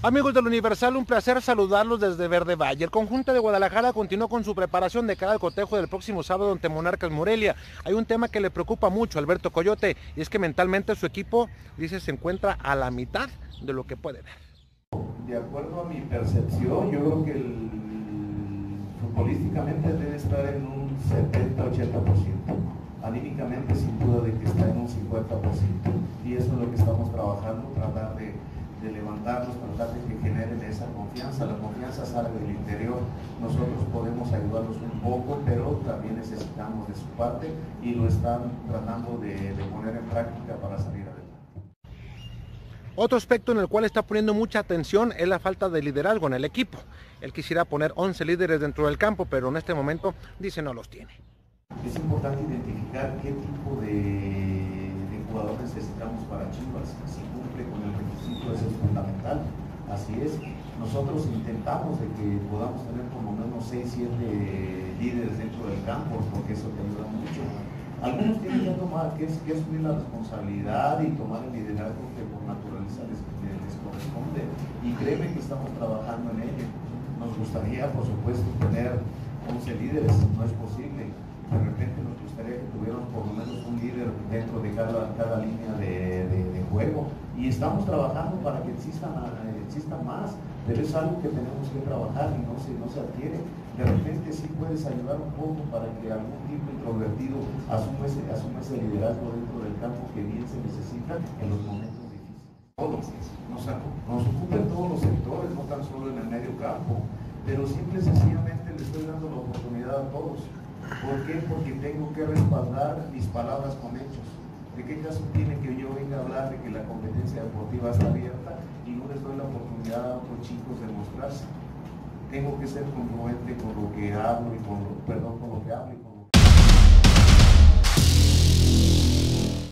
Amigos del Universal, un placer saludarlos desde Verde Valle. El conjunto de Guadalajara continuó con su preparación de cara al cotejo del próximo sábado ante Monarcas Morelia. Hay un tema que le preocupa mucho a Alberto Coyote y es que mentalmente su equipo, dice, se encuentra a la mitad de lo que puede dar. De acuerdo a mi percepción, yo creo que futbolísticamente debe estar en un 70-80%. Anímicamente, sin duda de que está en un 50%. Y eso es lo que estamos trabajando, tratar de levantarlos, tratar de que generen esa confianza. La confianza sale del interior, nosotros podemos ayudarlos un poco, pero también necesitamos de su parte y lo están tratando de poner en práctica para salir adelante. Otro aspecto en el cual está poniendo mucha atención es la falta de liderazgo en el equipo. Él quisiera poner 11 líderes dentro del campo, pero en este momento dice no los tiene. Es importante identificar qué tipo de jugador necesitamos para Chivas. Si cumple con el requisito, eso es fundamental. Así es, nosotros intentamos de que podamos tener por lo menos 6-7 líderes dentro del campo, porque eso te ayuda mucho. Algunos tienen que tomar, que asumir la responsabilidad y tomar el liderazgo que por naturaleza les corresponde. Y créeme que estamos trabajando en ello. Nos gustaría, por supuesto, tener 11 líderes, no es posible. De repente nos gustaría que tuviéramos por lo menos un líder dentro de cada línea de juego. Y estamos trabajando para que existan más, pero es algo que tenemos que trabajar y no se adquiere. De repente sí puedes ayudar un poco para que algún tipo introvertido asuma ese liderazgo dentro del campo que bien se necesita en los momentos difíciles. Todos nos ocupan todos los sectores, no tan solo en el medio campo, pero simple y sencillamente le estoy dando la oportunidad a todos. ¿Por qué? Porque tengo que respaldar mis palabras con hechos. ¿De qué caso tiene que yo venga a hablar de que la competencia deportiva está abierta y no les doy la oportunidad a otros chicos de mostrarse? Tengo que ser congruente con lo que hablo y con lo que hablo.